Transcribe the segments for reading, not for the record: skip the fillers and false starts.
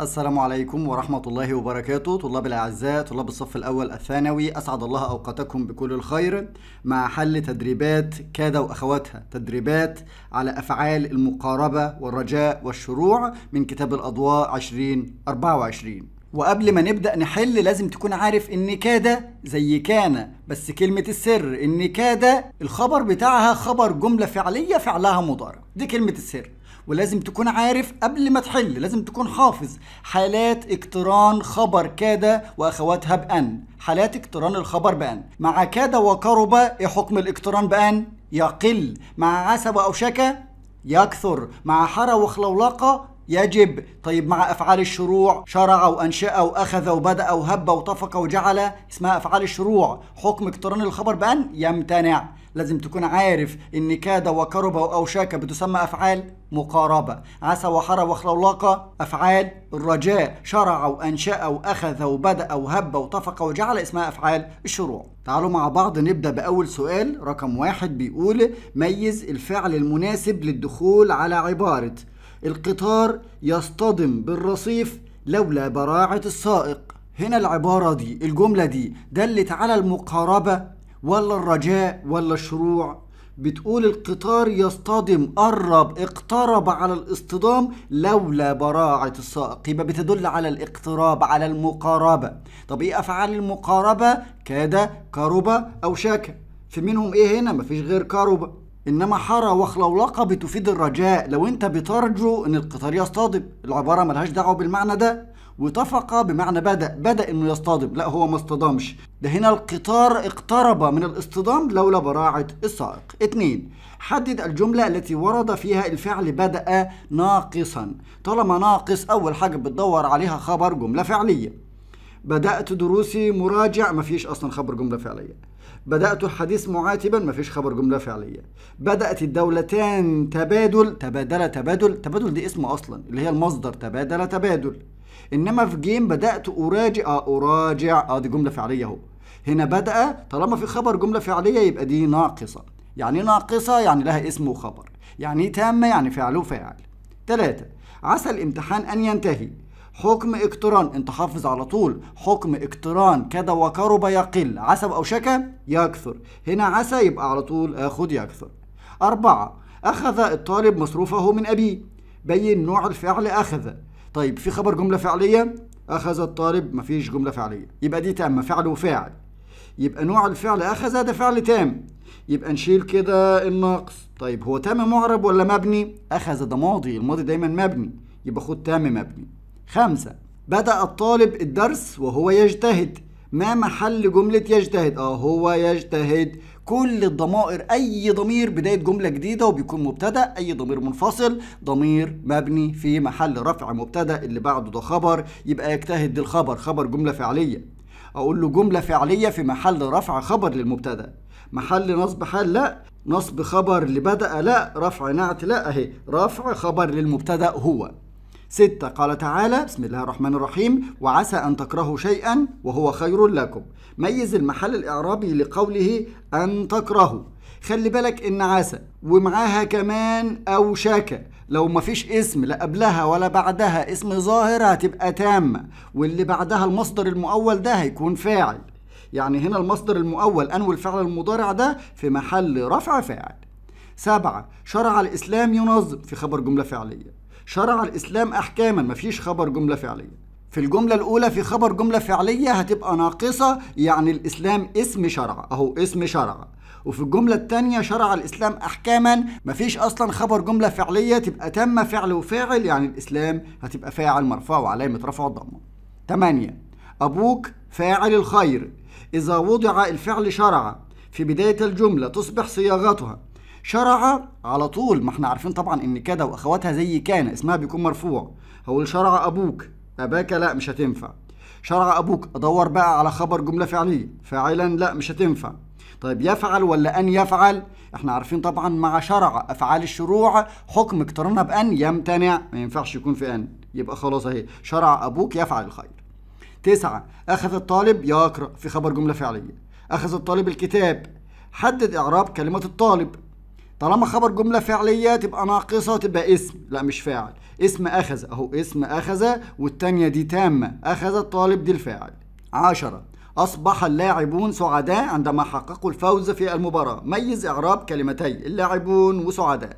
السلام عليكم ورحمة الله وبركاته. طلاب الأعزاء، طلاب الصف الأول الثانوي، أسعد الله أوقاتكم بكل الخير مع حل تدريبات كاد وأخواتها، تدريبات على أفعال المقاربة والرجاء والشروع من كتاب الأضواء 2024. وقبل ما نبدأ نحل لازم تكون عارف إن كاد زي كان، بس كلمة السر إن كاد الخبر بتاعها خبر جملة فعلية فعلها مضارع، دي كلمة السر. ولازم تكون عارف قبل ما تحل، لازم تكون حافظ حالات اقتران خبر كاد وأخواتها بأن، حالات اقتران الخبر بأن. مع كاد وقرب إيه حكم الاقتران بأن؟ يقل. مع عسى وأوشك يكثر. مع حرى وخلولاقة يجب. طيب مع أفعال الشروع شرع وأنشأ وأخذ وبدأ وهب وطفق وجعل، اسمها أفعال الشروع، حكم اقتران الخبر بأن يمتنع. لازم تكون عارف إن كاد وقرب وأوشاك بتسمى أفعال مقاربة، عسى وحرى وخلولاقة أفعال الرجاء، شرع وأنشأ وأخذ وبدأ وهب وطفق وجعل اسمها أفعال الشروع. تعالوا مع بعض نبدأ بأول سؤال رقم 1 بيقول ميز الفعل المناسب للدخول على عبارة القطار يصطدم بالرصيف لولا براعة السائق. هنا العبارة دي، الجملة دي دلت على المقاربة ولا الرجاء ولا الشروع؟ بتقول القطار يصطدم، قرب، اقترب على الاصطدام لولا براعة السائق، يبقى بتدل على الاقتراب على المقاربة. طب ايه افعال المقاربة؟ كاد، قرب، اوشك. في منهم ايه هنا؟ مفيش غير قرب. إنما حرى وخلولاقة بتفيد الرجاء، لو أنت بترجو إن القطار يصطدم، العبارة ملهاش دعوة بالمعنى ده. وطفق بمعنى بدأ، بدأ إنه يصطدم، لا هو ما اصطدمش، ده هنا القطار اقترب من الاصطدام لولا براعة السائق. 2. حدد الجملة التي ورد فيها الفعل بدأ ناقصا. طالما ناقص أول حاجة بتدور عليها خبر جملة فعلية. بدأت دروسي مراجع، مفيش أصلا خبر جملة فعلية. بدأت الحديث معاتبا، مفيش خبر جملة فعلية. بدأت الدولتان تبادل، تبادل تبادل، تبادل دي اسم أصلا اللي هي المصدر، تبادل تبادل. إنما في جيم بدأت أراجع، أراجع، دي جملة فعلية أهو. هنا بدأ طالما في خبر جملة فعلية يبقى دي ناقصة. يعني ناقصة يعني لها اسم وخبر، يعني تامة يعني فعل وفاعل. 3. عسى الامتحان أن ينتهي. حكم اقتران، انت حافظ على طول، حكم اقتران كاد وقرب يقل، عسى واوشك يكثر، هنا عسى يبقى على طول اخد يكثر. 4. اخذ الطالب مصروفه من ابيه. بين نوع الفعل اخذ. طيب في خبر جمله فعليه؟ اخذ الطالب مفيش جمله فعليه، يبقى دي تامه فعل وفاعل. يبقى نوع الفعل اخذ ده فعل تام، يبقى نشيل كده الناقص. طيب هو تام معرب ولا مبني؟ اخذ ده ماضي، الماضي دايما مبني، يبقى خد تام مبني. 5. بدأ الطالب الدرس وهو يجتهد. ما محل جملة يجتهد؟ هو يجتهد. كل الضمائر، أي ضمير بداية جملة جديدة وبيكون مبتدأ، أي ضمير منفصل، ضمير مبني في محل رفع مبتدأ اللي بعده ده خبر، يبقى يجتهد الخبر، خبر جملة فعلية. أقول له جملة فعلية في محل رفع خبر للمبتدأ. محل نصب حال؟ لا. نصب خبر لبدأ؟ لا. رفع نعت؟ لا، أهي رفع خبر للمبتدأ هو. 6. قال تعالى بسم الله الرحمن الرحيم وعسى أن تكرهوا شيئا وهو خير لكم. ميز المحل الإعرابي لقوله أن تكرهوا. خلي بالك إن عسى ومعاها كمان أوشك، لو مفيش اسم لا قبلها ولا بعدها اسم ظاهر هتبقى تامة، واللي بعدها المصدر المؤول ده هيكون فاعل. يعني هنا المصدر المؤول أن والفعل المضارع ده في محل رفع فاعل. 7. شرع الإسلام ينظم. في خبر جملة فعلية. شرع الإسلام أحكاما، مفيش خبر جملة فعلية. في الجملة الأولى في خبر جملة فعلية هتبقى ناقصة، يعني الإسلام اسم شرع، أهو اسم شرع. وفي الجملة الثانية شرع الإسلام أحكاما، مفيش أصلا خبر جملة فعلية، تبقى تم فعل وفاعل، يعني الإسلام هتبقى فاعل مرفوع وعلامة رفعه الضمة. 8. أبوك فاعل الخير. إذا وضع الفعل شرع في بداية الجملة تصبح صياغتها شرع على طول، ما احنا عارفين طبعا ان كاد واخواتها زي كان اسمها بيكون مرفوع. هقول شرع ابوك، اباك لا مش هتنفع. شرع ابوك، ادور بقى على خبر جمله فعليه، فاعلا لا مش هتنفع. طيب يفعل ولا ان يفعل؟ احنا عارفين طبعا مع شرع افعال الشروع حكم اقترانها بان يمتنع، ما ينفعش يكون في ان، يبقى خلاص اهي شرع ابوك يفعل الخير. 9. اخذ الطالب يقرا. في خبر جمله فعليه. اخذ الطالب الكتاب. حدد اعراب كلمه الطالب. طالما خبر جمله فعليه تبقى ناقصه وتبقى اسم، لا مش فاعل. اسم اخذ اهو، اسم اخذ، والثانيه دي تامه، اخذ الطالب دي الفاعل. 10 اصبح اللاعبون سعداء عندما حققوا الفوز في المباراه. ميز اعراب كلمتي اللاعبون وسعداء.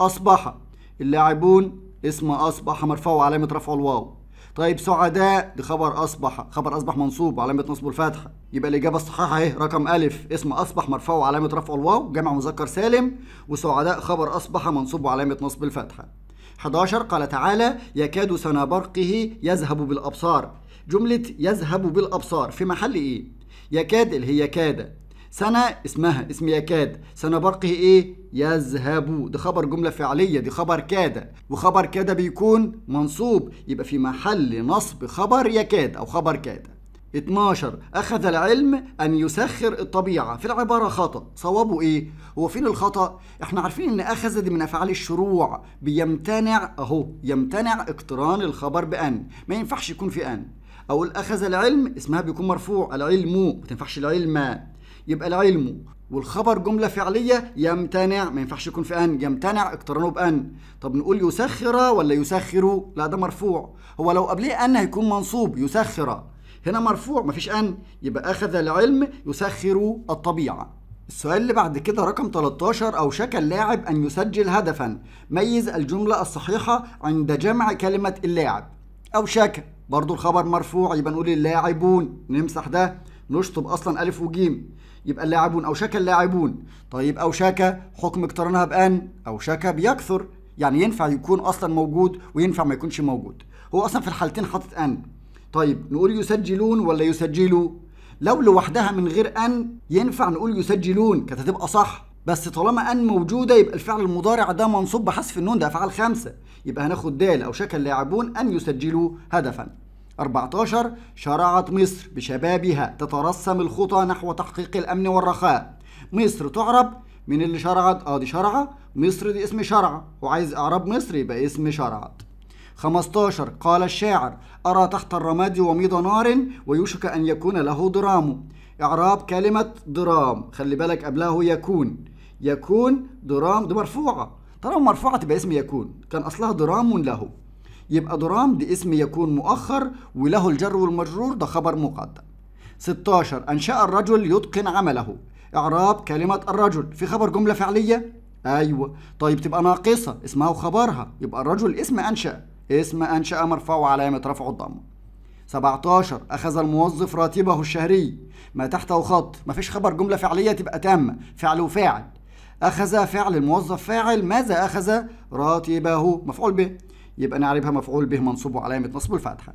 اصبح اللاعبون اسم اصبح مرفوع وعلامه رفعه الواو. طيب سعداء دي خبر اصبح، خبر اصبح منصوب وعلامه نصبه الفتحه. يبقى الاجابه الصحيحه اهي رقم أ، اسم اصبح مرفوع وعلامه رفعه الواو، جمع مذكر سالم، وسعداء خبر اصبح منصوب وعلامه نصب الفتحه. 11 قال تعالى يكاد سنا برقه يذهب بالابصار. جمله يذهب بالابصار في محل ايه؟ يكاد اللي هي كاد، سنه اسمها اسم يكاد، سنه برقه ايه؟ يذهب، دي خبر جمله فعليه، دي خبر كاد، وخبر كاد بيكون منصوب، يبقى في محل نصب خبر يكاد او خبر كاد. 12 اخذ العلم ان يسخر الطبيعه. في العباره خطا، صوابه ايه؟ هو فين الخطا؟ احنا عارفين ان اخذ دي من افعال الشروع، بيمتنع اهو، يمتنع اقتران الخبر بان، ما ينفعش يكون في ان. اقول اخذ العلم اسمها بيكون مرفوع، العلم، ما تنفعش العلم، يبقى العلم، والخبر جمله فعليه يمتنع، ما ينفعش يكون في ان، يمتنع اقترانه بان. طب نقول يسخر ولا يسخر؟ لا ده مرفوع، هو لو قبليه ان هيكون منصوب، يسخر هنا مرفوع مفيش ان، يبقى اخذ العلم يسخر الطبيعه. السؤال اللي بعد كده رقم 13 اوشك اللاعب ان يسجل هدفا. ميز الجمله الصحيحه عند جمع كلمه اللاعب. اوشك برضو الخبر مرفوع، يبقى نقول اللاعبون، نمسح ده نشطب اصلا الف وجيم، يبقى اللاعبون، اوشك اللاعبون. طيب اوشك حكم اقترانها بان، اوشك بيكثر، يعني ينفع يكون اصلا موجود وينفع ما يكونش موجود، هو اصلا في الحالتين حاطط ان. طيب نقول يسجلون ولا يسجلوا؟ لو لوحدها من غير ان ينفع نقول يسجلون، كانت هتبقى صح، بس طالما ان موجوده يبقى الفعل المضارع ده منصوب بحذف النون، ده افعال 5، يبقى هناخد د، اوشك اللاعبون ان يسجلوا هدفا. 14 شرعت مصر بشبابها تترسم الخطى نحو تحقيق الامن والرخاء. مصر تعرب من اللي شرعت، دي شرعه، مصر دي اسم شرعه، وعايز اعراب مصر يبقى اسم شرعت. 15 قال الشاعر ارى تحت الرماد وميض نار ويوشك ان يكون له ضرام. اعراب كلمه ضرام، خلي بالك قبله يكون، يكون ضرام دي مرفوعه، طالما مرفوعه تبقى اسم يكون، كان اصلها ضرام له، يبقى درام دي اسم يكون مؤخر، وله الجر والمجرور ده خبر مقدم. 16 أنشأ الرجل يتقن عمله. إعراب كلمة الرجل في خبر جملة فعلية؟ أيوه. طيب تبقى ناقصة اسمها وخبرها، يبقى الرجل اسم أنشأ، اسم أنشأ مرفوع وعلامة رفعه الضمة. 17 أخذ الموظف راتبه الشهري. ما تحته خط، مفيش خبر جملة فعلية تبقى تامة، فعل وفاعل. أخذ فعل، الموظف فاعل، ماذا أخذ؟ راتبه مفعول به، يبقى نعربها مفعول به منصوب وعلامة نصبه الفتحة.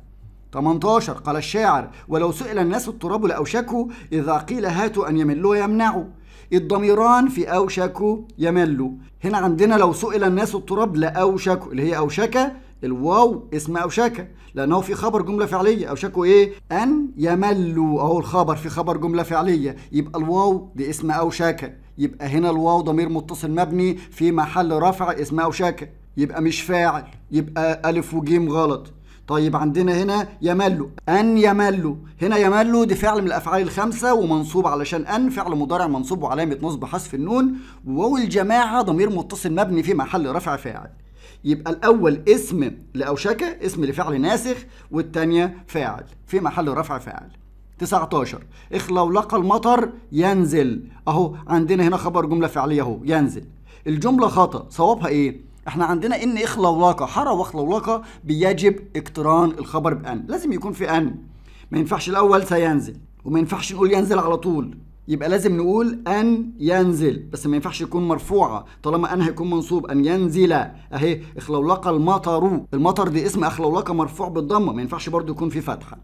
18 قال الشاعر ولو سئل الناس التراب لأوشكوا إذا قيل هاتوا أن يملوا يمنعوا. الضميران في أوشكوا يملوا، هنا عندنا لو سئل الناس التراب لأوشكوا، اللي هي أوشكة الواو اسم أوشكة، لأنه في خبر جملة فعلية، أوشكوا إيه؟ أن يملوا، أهو الخبر في خبر جملة فعلية، يبقى الواو دي اسم أوشكة، يبقى هنا الواو ضمير متصل مبني في محل رفع اسم أوشكة، يبقى مش فاعل، يبقى ألف وجيم غلط. طيب عندنا هنا يملوا، أن يملوا، هنا يملوا دي فعل من الأفعال الخمسة ومنصوب علشان أن، فعل مضارع منصوب وعلامة نصب حذف النون، وواو الجماعة ضمير متصل مبني في محل رفع فاعل. يبقى الأول اسم لأوشكة، اسم لفعل ناسخ، والثانية فاعل في محل رفع فاعل. 19 إخلولق المطر ينزل، أهو عندنا هنا خبر جملة فعلية أهو ينزل. الجملة خطأ، صوابها إيه؟ احنا عندنا ان اخلولاقه، حرى واخلولاقه بيجب اقتران الخبر بان، لازم يكون في ان، ما ينفعش الاول سينزل، وما ينفعش نقول ينزل على طول، يبقى لازم نقول ان ينزل، بس ما ينفعش يكون مرفوعه، طالما ان هيكون منصوب، ان ينزل اهي. اخلولاقه المطر، المطر دي اسم اخلولاقه مرفوع بالضمه، ما ينفعش برضه يكون في فتحه.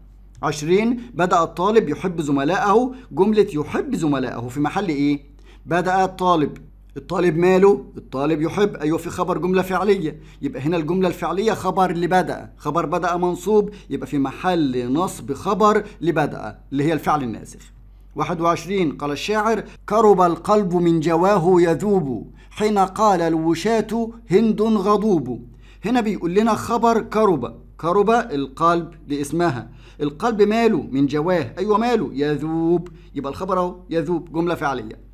20 بدا الطالب يحب زملائه. جمله يحب زملائه في محل ايه؟ بدا الطالب، الطالب ماله؟ الطالب يحب، ايوه في خبر جمله فعليه، يبقى هنا الجمله الفعليه خبر لبدأ، خبر بدأ منصوب، يبقى في محل نصب خبر لبدأ اللي هي الفعل الناسخ. 21 قال الشاعر كرب القلب من جواه يذوب حين قال الوشاة هند غضوب. هنا بيقول لنا خبر كرب، كرب القلب لاسمها، القلب ماله؟ من جواه، ايوه ماله؟ يذوب، يبقى الخبر اهو يذوب جمله فعليه.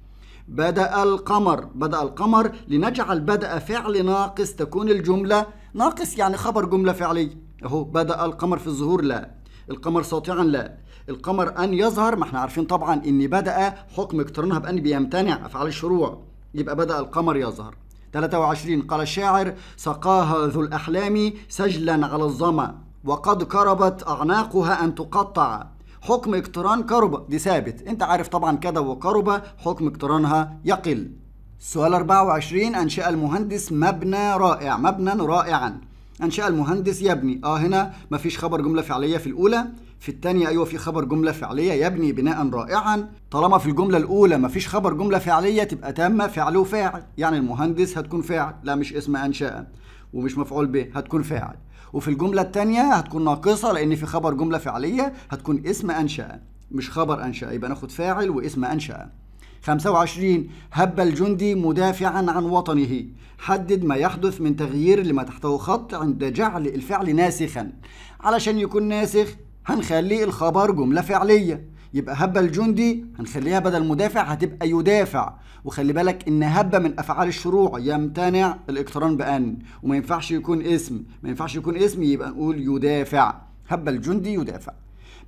بدأ القمر لنجعل بدأ فعل ناقص، تكون الجملة ناقص يعني خبر جملة فعلية. اهو بدأ القمر في الظهور، لا القمر ساطعا، لا القمر أن يظهر، ما احنا عارفين طبعا إن بدأ حكم اقترنها بأن بيمتنع أفعال الشروع، يبقى بدأ القمر يظهر. 23 قال الشاعر: سقاها ذو الأحلام سجلا على الظمأ وقد كربت أعناقها أن تقطع. حكم اقتران كربة دي ثابت، أنت عارف طبعا كده وكربة حكم اقترانها يقل. سؤال 24: أنشأ المهندس مبنى رائع، مبنى رائعا. أنشأ المهندس يبني، هنا مفيش خبر جملة فعلية في الأولى، في الثانية أيوه في خبر جملة فعلية، يبني بناء رائعا. طالما في الجملة الأولى مفيش خبر جملة فعلية تبقى تامة فعل وفاعل، يعني المهندس هتكون فاعل، لا مش اسم أنشأ ومش مفعول به، هتكون فاعل. وفي الجملة الثانية هتكون ناقصة لأن في خبر جملة فعلية، هتكون اسم أنشأ مش خبر أنشأ، يبقى ناخد فاعل واسم أنشأ. 25 هب الجندي مدافعا عن وطنه. حدد ما يحدث من تغيير لما تحته خط عند جعل الفعل ناسخا. علشان يكون ناسخ هنخلي الخبر جملة فعلية، يبقى هب الجندي هنخليها بدل مدافع هتبقى يدافع. وخلي بالك ان هب من افعال الشروع يمتنع الاقتران بان، وما ينفعش يكون اسم، ما ينفعش يكون اسم، يبقى نقول يدافع، هب الجندي يدافع.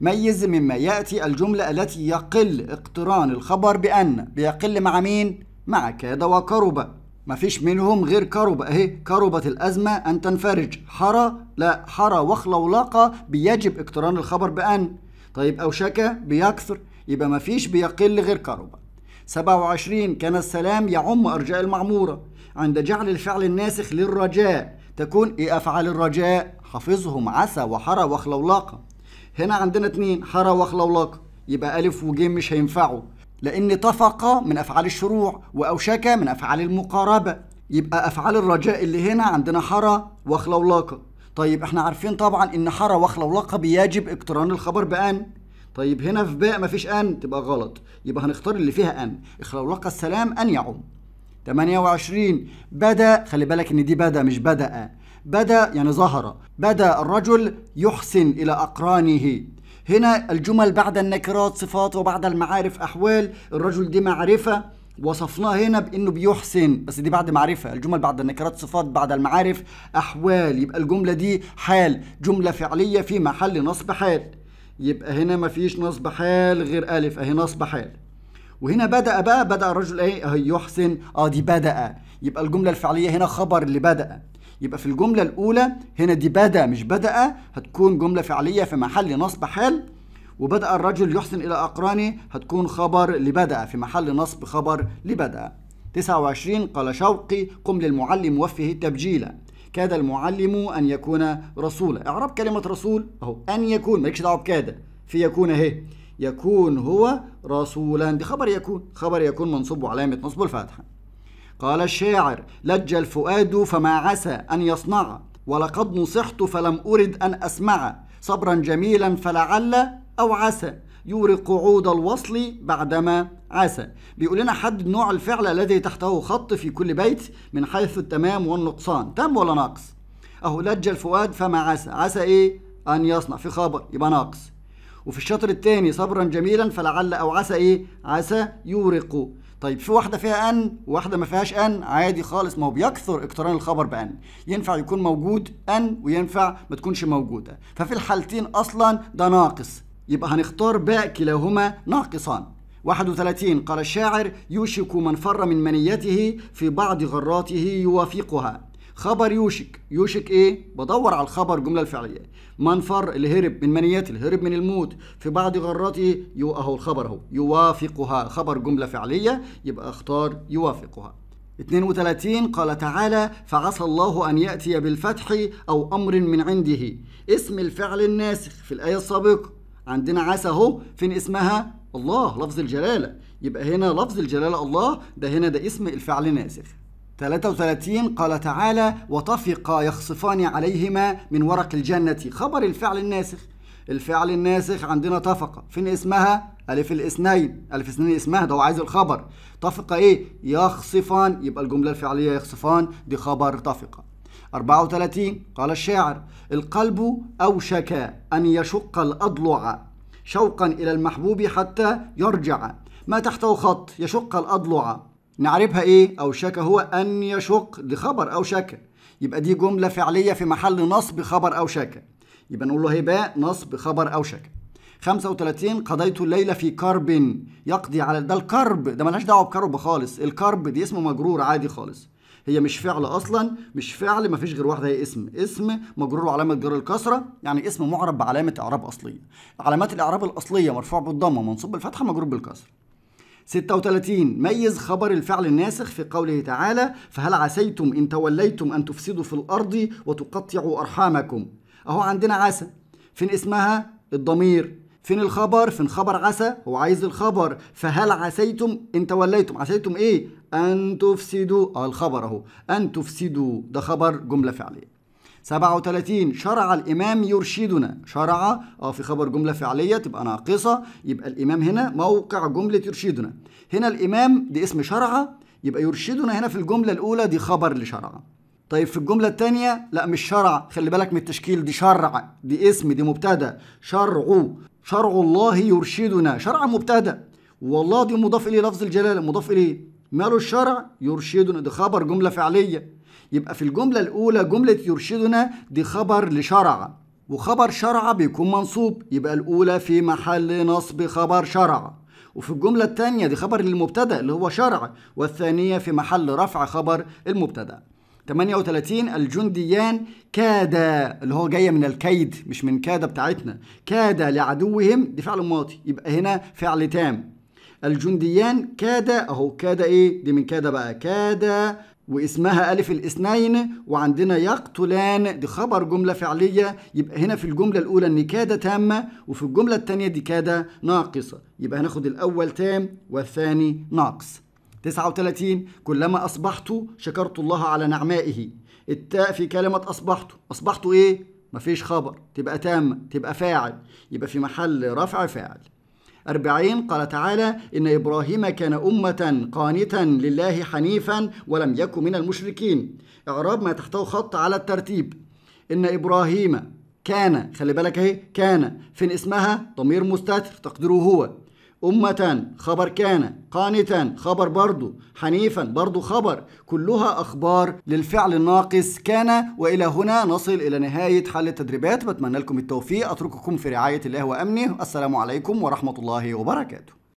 ميز مما ياتي الجمله التي يقل اقتران الخبر بان. بيقل مع مين؟ مع كاد وكربه، ما فيش منهم غير كربه، اهي كربت الازمه ان تنفرج. حرى، لا حرى وخلولاقه بيجب اقتران الخبر بان. طيب أوشك بيكثر، يبقى مفيش بيقل غير كربة. 27 كان السلام يعم أرجاء المعمورة. عند جعل الفعل الناسخ للرجاء تكون إيه أفعال الرجاء؟ حافظهم عسى وحرى وخلولاقة. هنا عندنا اتنين حرى وخلولاقة، يبقى ألف وجيم مش هينفعوا لأن طفق من أفعال الشروع وأوشك من أفعال المقاربة، يبقى أفعال الرجاء اللي هنا عندنا حرى وخلولاقة. طيب احنا عارفين طبعا ان حرى وخلولاقه بيجب اقتران الخبر بان. طيب هنا في باء مفيش ان، تبقى غلط، يبقى هنختار اللي فيها ان. اخلولاق السلام ان يعم. 28 بدا، خلي بالك ان دي بدا مش بدا، بدا يعني ظهر. بدا الرجل يحسن الى اقرانه. هنا الجمل بعد النكرات صفات وبعد المعارف احوال. الرجل دي معرفه وصفناه هنا بانه بيحسن، بس دي بعد معرفه. الجمل بعد النكرات صفات، بعد المعارف احوال، يبقى الجمله دي حال، جمله فعليه في محل نصب حال. يبقى هنا مفيش نصب حال غير الف، اهي نصب حال. وهنا بدا بقى، بدا الرجل اهي يحسن، دي بدا، يبقى الجمله الفعليه هنا خبر لبدا. يبقى في الجمله الاولى هنا دي بدا مش بدا، هتكون جمله فعليه في محل نصب حال. وبدأ الرجل يحسن إلى أقرانه هتكون خبر لبدأ في محل نصب خبر لبدأ. 29 قال شوقي قم للمعلم وفه التبجيلة. كاد المعلم أن يكون رسولا. إعراب كلمة رسول أهو أن يكون، مالكش دعوة بكاد، في يكون أهي، يكون هو رسولا، دي خبر يكون، خبر يكون منصوب وعلامة نصبه الفتحة. قال الشاعر لج الفؤاد فما عسى أن يصنع، ولقد نصحت فلم أرد أن أسمع، صبرا جميلا فلعل أو عسى يورق عود الوصل بعدما عسى. بيقول لنا حدد نوع الفعل الذي تحته خط في كل بيت من حيث التمام والنقصان، تام ولا ناقص؟ أهو لج الفؤاد فما عسى، عسى إيه؟ أن يصنع، في خبر يبقى ناقص. وفي الشطر الثاني صبرا جميلا فلعل أو عسى إيه؟ عسى يورق. طيب في واحدة فيها أن وواحدة ما فيهاش أن، عادي خالص، ما هو بيكثر اقتران الخبر بأن، ينفع يكون موجود أن وينفع ما تكونش موجودة، ففي الحالتين أصلا ده ناقص، يبقى هنختار باء، كلاهما ناقصان. 31 قال الشاعر يوشك من فر من منيته في بعض غراته يوافقها. خبر يوشك، يوشك ايه؟ بدور على الخبر جملة الفعلية. من فر اللي هرب من منيته، اللي هرب من الموت، في بعض غراته اهو الخبر اهو، يوافقها خبر جملة فعلية، يبقى اختار يوافقها. 32 قال تعالى فعسى الله أن يأتي بالفتح أو أمر من عنده. اسم الفعل الناسخ في الآية السابقة عندنا عسى اهو، فين اسمها؟ الله، لفظ الجلاله، يبقى هنا لفظ الجلاله الله، ده هنا ده اسم الفعل ناسخ. 33 قال تعالى وطفقا يخصفان عليهما من ورق الجنه. خبر الفعل الناسخ، الفعل الناسخ عندنا طفقه، فين اسمها؟ الف الاثنين، الف الاثنين اسمها، ده هو عايز الخبر. طفقه ايه؟ يخصفان، يبقى الجمله الفعليه يخصفان دي خبر طفقه. 34 قال الشاعر القلب أوشك أن يشق الأضلع شوقا إلى المحبوب حتى يرجع. ما تحته خط يشق الأضلع، نعربها ايه؟ اوشك هو ان يشق، دي خبر اوشك، يبقى دي جمله فعليه في محل نصب خبر اوشك، يبقى نقول له هباء نصب خبر اوشك. 35 قضيت الليله في كرب يقضي على، ده الكرب ده ملهاش دعوه بكرب خالص، الكرب دي اسمه مجرور عادي خالص، هي مش فعل اصلا، مش فعل، مفيش غير واحده هي اسم، اسم مجرور وعلامه جر الكسره، يعني اسم معرب بعلامه اعراب اصليه، علامات الاعراب الاصليه مرفوع بالضمه منصوب بالفتحه مجرور بالكسر. 36 ميز خبر الفعل الناسخ في قوله تعالى فهل عسيتم ان توليتم ان تفسدوا في الارض وتقطعوا ارحامكم. اهو عندنا عسى، فين اسمها؟ الضمير. فين الخبر؟ فين خبر عسى، هو عايز الخبر، فهل عسيتم ان توليتم، عسيتم ايه؟ ان تفسدوا، الخبر اهو، ان تفسدوا ده خبر جمله فعليه. 37 شرع الامام يرشدنا، شرع في خبر جمله فعليه تبقى ناقصه، يبقى الامام هنا موقع جمله يرشدنا، هنا الامام دي اسم شرع، يبقى يرشدنا هنا في الجمله الاولى دي خبر لشرع. طيب في الجمله الثانيه لا مش شرع، خلي بالك من التشكيل، دي شرع دي اسم دي مبتدا، شرع الله يرشدنا، شرع مبتدا، والله دي مضاف اليه لفظ الجلاله، مضاف اليه، ماله الشرع؟ يرشدنا دي خبر جمله فعليه، يبقى في الجملة الأولى جملة يرشدنا دي خبر لشرع، وخبر شرع بيكون منصوب، يبقى الأولى في محل نصب خبر شرع، وفي الجملة الثانية دي خبر للمبتدأ اللي هو شرع، والثانية في محل رفع خبر المبتدأ. 38 الجنديان كادا، اللي هو جاية من الكيد مش من كادة بتاعتنا، كادا لعدوهم دي فعل ماضي، يبقى هنا فعل تام. الجنديان كادا، أهو كادا إيه؟ دي من كادا بقى، كادا واسمها ألف الاثنين، وعندنا يقتلان دي خبر جملة فعلية، يبقى هنا في الجملة الأولى إن كادة تامة، وفي الجملة الثانية دي كادة ناقصة، يبقى هناخد الأول تام والثاني ناقص. 39 كلما أصبحت شكرت الله على نعمائه، التاء في كلمة أصبحت، أصبحت إيه؟ مفيش خبر، تبقى تامة، تبقى فاعل، يبقى في محل رفع فاعل. 40 قال تعالى إن إبراهيم كان أمة قانتا لله حنيفا ولم يكن من المشركين. إعراب ما تحته خط على الترتيب. إن إبراهيم كان، خلي بالك أهي كان، فين اسمها؟ ضمير مستتر تقديره هو. أمة خبر كان، قانتا خبر برضو، حنيفا برضو خبر، كلها أخبار للفعل الناقص كان. وإلى هنا نصل إلى نهاية حل التدريبات، بتمنى لكم التوفيق، أترككم في رعاية الله وأمنه، السلام عليكم ورحمة الله وبركاته.